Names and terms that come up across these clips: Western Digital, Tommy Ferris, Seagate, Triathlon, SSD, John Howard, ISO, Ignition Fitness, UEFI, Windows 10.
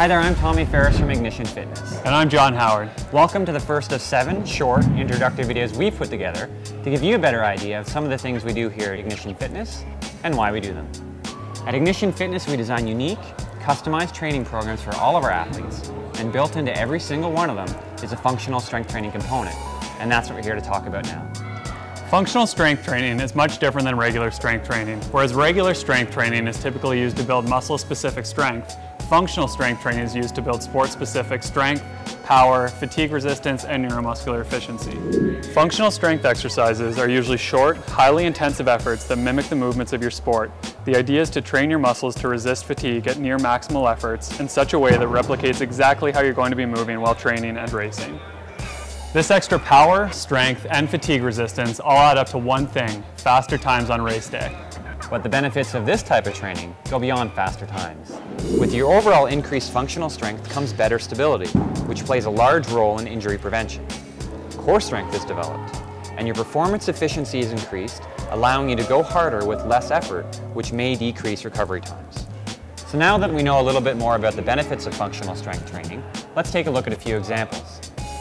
Hi there, I'm Tommy Ferris from Ignition Fitness. And I'm John Howard. Welcome to the first of 7 short introductory videos we've put together to give you a better idea of some of the things we do here at Ignition Fitness and why we do them. At Ignition Fitness, we design unique, customized training programs for all of our athletes, and built into every single one of them is a functional strength training component, and that's what we're here to talk about now. Functional strength training is much different than regular strength training. Whereas regular strength training is typically used to build muscle-specific strength, functional strength training is used to build sport-specific strength, power, fatigue resistance, and neuromuscular efficiency. Functional strength exercises are usually short, highly intensive efforts that mimic the movements of your sport. The idea is to train your muscles to resist fatigue at near maximal efforts in such a way that replicates exactly how you're going to be moving while training and racing. This extra power, strength, and fatigue resistance all add up to one thing: faster times on race day. But the benefits of this type of training go beyond faster times. With your overall increased functional strength comes better stability, which plays a large role in injury prevention. Core strength is developed, and your performance efficiency is increased, allowing you to go harder with less effort, which may decrease recovery times. So now that we know a little bit more about the benefits of functional strength training, let's take a look at a few examples.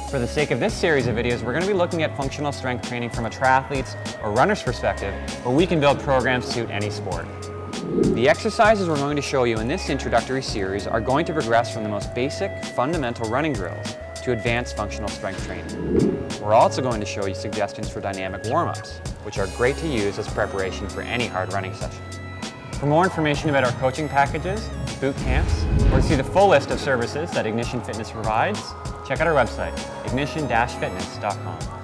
For the sake of this series of videos, we're going to be looking at functional strength training from a triathlete's or runner's perspective, where we can build programs to suit any sport. The exercises we're going to show you in this introductory series are going to progress from the most basic, fundamental running drills to advanced functional strength training. We're also going to show you suggestions for dynamic warm-ups, which are great to use as preparation for any hard running session. For more information about our coaching packages, boot camps, or to see the full list of services that Ignition Fitness provides, check out our website, ignition-fitness.com.